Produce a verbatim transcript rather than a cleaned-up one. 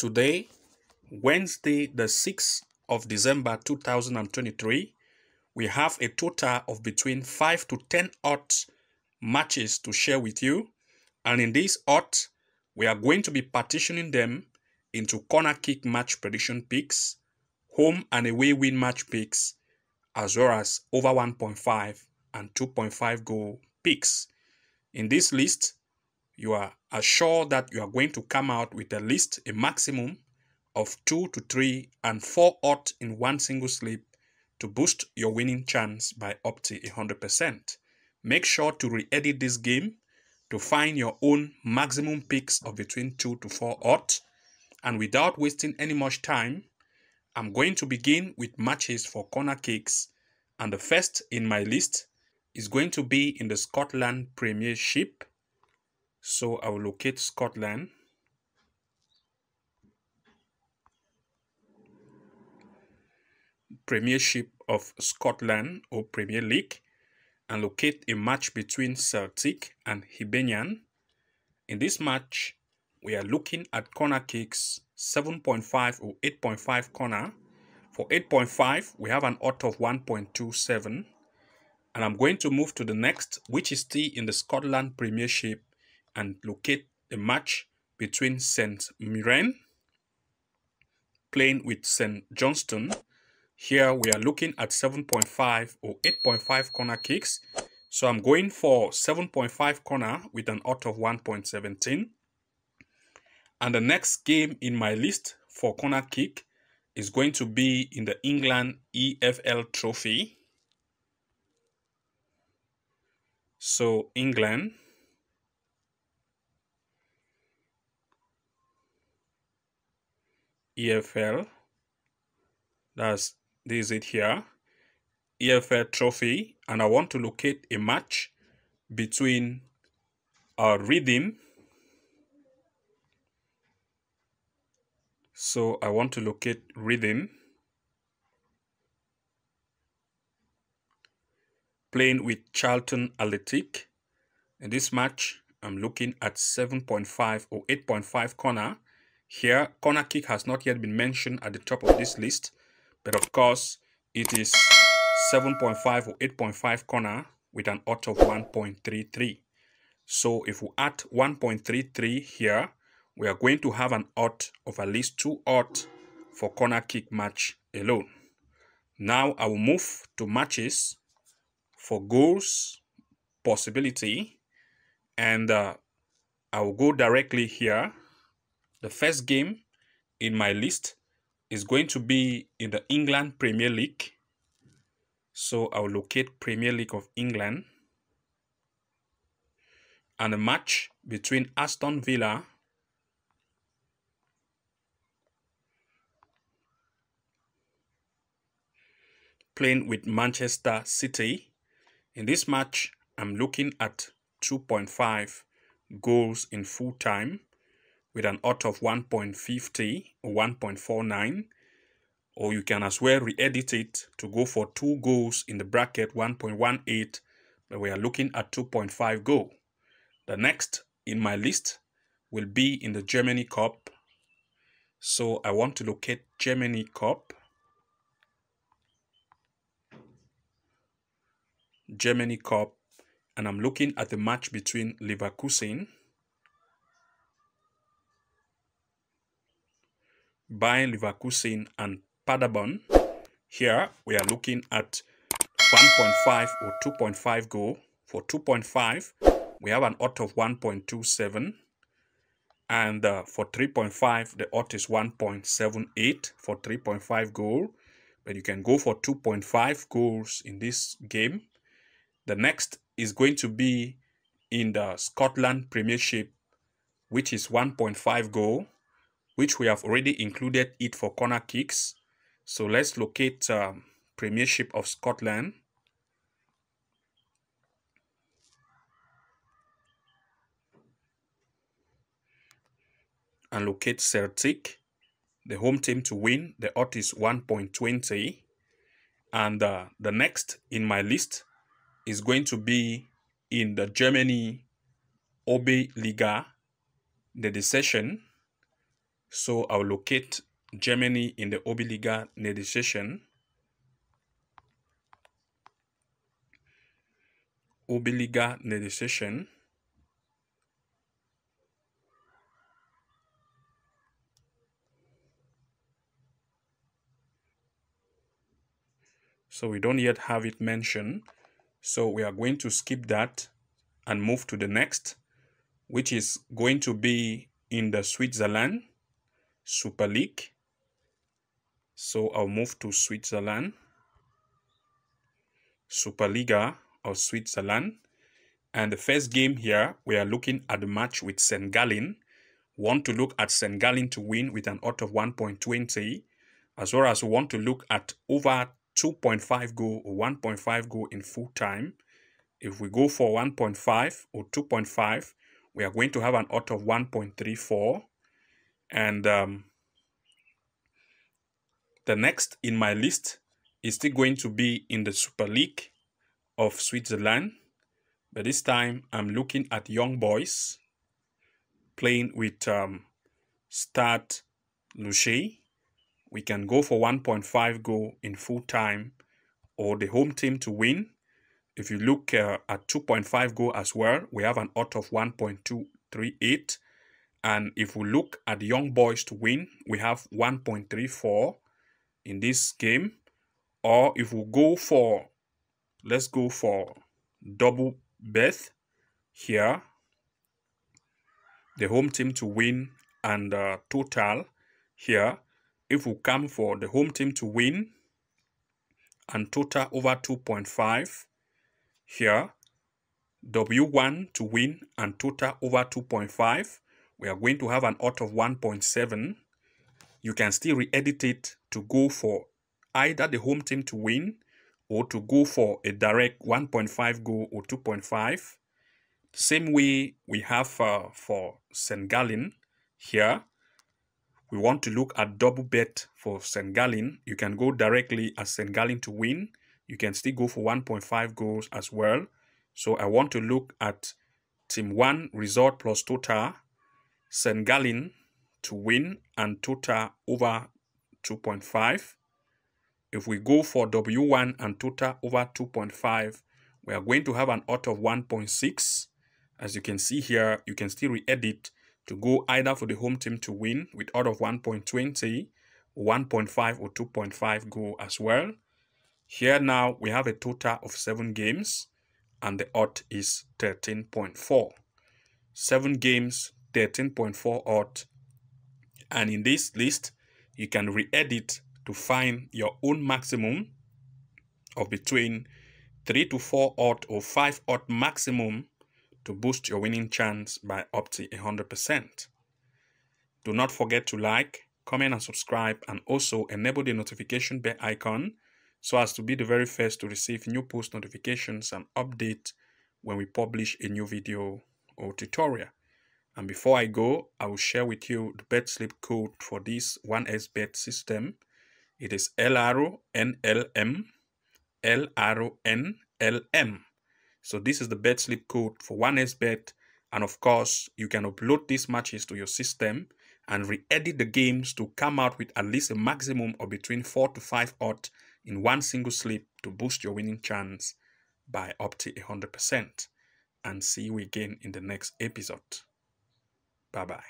Today, Wednesday, the sixth of December two thousand twenty-three, we have a total of between five to ten odd matches to share with you. And in these odd, we are going to be partitioning them into corner kick match prediction picks, home and away win match picks, as well as over one point five and two point five goal picks. In this list, you are assured that you are going to come out with a list, a maximum of two to three and four odds in one single slip to boost your winning chance by up to one hundred percent. Make sure to re-edit this game to find your own maximum picks of between two to four odds. And without wasting any much time, I'm going to begin with matches for corner kicks, and the first in my list is going to be in the Scotland Premiership. So I will locate Scotland. Premiership of Scotland or Premier League, and locate a match between Celtic and Hibernian. In this match, we are looking at corner kicks, seven point five or eight point five corner. For eight point five, we have an odd of one point two seven. And I'm going to move to the next, which is still in the Scotland Premiership, and locate a match between Saint Mirren playing with Saint Johnstone. Here we are looking at seven point five or eight point five corner kicks. So I'm going for seven point five corner with an odd of one point one seven. And the next game in my list for corner kick is going to be in the England E F L Trophy. So England E F L, that's this is it here, E F L Trophy, and I want to locate a match between our Reading. So I want to locate Reading playing with Charlton Athletic. In this match, I'm looking at seven point five or eight point five corner. Here, corner kick has not yet been mentioned at the top of this list, but of course, it is seven point five or eight point five corner with an odd of one point three three. So if we add one point three three here, we are going to have an odd of at least two odds for corner kick match alone. Now I will move to matches for goals possibility, and uh, I will go directly here. The first game in my list is going to be in the England Premier League. So I will locate Premier League of England. And a match between Aston Villa playing with Manchester City. In this match, I'm looking at two point five goals in full time, with an odd of one point five zero or one point four nine, or you can as well re-edit it to go for two goals in the bracket, one point one eight, but we are looking at two point five goal. The next in my list will be in the Germany Cup, so I want to locate Germany Cup. Germany Cup, and I'm looking at the match between Leverkusen, Bayer Leverkusen and Paderborn. Here we are looking at one point five or two point five goal. For two point five, we have an odd of one point two seven, and uh, for three point five, the odd is one point seven eight for three point five goal, but you can go for two point five goals in this game. The next is going to be in the Scotland Premiership, which is one point five goal, which we have already included it for corner kicks. So let's locate um, Premiership of Scotland. And locate Celtic, the home team to win. The odd is one point two zero. And uh, the next in my list is going to be in the Germany Oberliga, the decision. So I'll locate Germany in the Oberliga negotiation. Oberliga negotiation. So we don't yet have it mentioned. So we are going to skip that and move to the next, which is going to be in the Switzerland Super League. So I'll move to Switzerland Superliga of Switzerland. And the first game here, we are looking at the match with Saint Gallen. Want to look at Saint Gallen to win with an odd of one point two zero, as well as we want to look at over two point five goal or one point five goal in full time. If we go for one point five or two point five, we are going to have an odd of one point three four. And um, the next in my list is still going to be in the Super League of Switzerland. But this time I'm looking at Young Boys playing with um, Stade Lucerne. We can go for one point five goal in full time or the home team to win. If you look uh, at two point five goal as well, we have an odd of one point two three eight. And if we look at the Young Boys to win, we have one point three four in this game. Or if we go for, let's go for double berth here, the home team to win and uh, total here. If we come for the home team to win and total over two point five here, W one to win and total over two point five, we are going to have an odd of one point seven. You can still re-edit it to go for either the home team to win or to go for a direct one point five goal or two point five. Same way we have uh, for Saint Gallen here. We want to look at double bet for Saint Gallen. You can go directly as Saint Gallen to win. You can still go for one point five goals as well. So I want to look at team one result plus total, Saint Gallen to win and total over two point five. If we go for W one and total over two point five, we are going to have an odd of one point six. As you can see here, you can still re-edit to go either for the home team to win with odd of one point two zero, one point five or two point five goal as well. Here now we have a total of seven games and the odd is thirteen point four. seven games, thirteen point four odd. And in this list, you can re-edit to find your own maximum of between three to four odd or five odd maximum to boost your winning chance by up to one hundred percent. Do not forget to like, comment and subscribe, and also enable the notification bell icon so as to be the very first to receive new post notifications and update when we publish a new video or tutorial. And before I go, I will share with you the bet slip code for this one S bet system. It is L R O N L M L R O N L M. So this is the bet slip code for one S bet. And of course, you can upload these matches to your system and re-edit the games to come out with at least a maximum of between four to five odd in one single slip to boost your winning chance by up to one hundred percent. And see you again in the next episode. Bye-bye.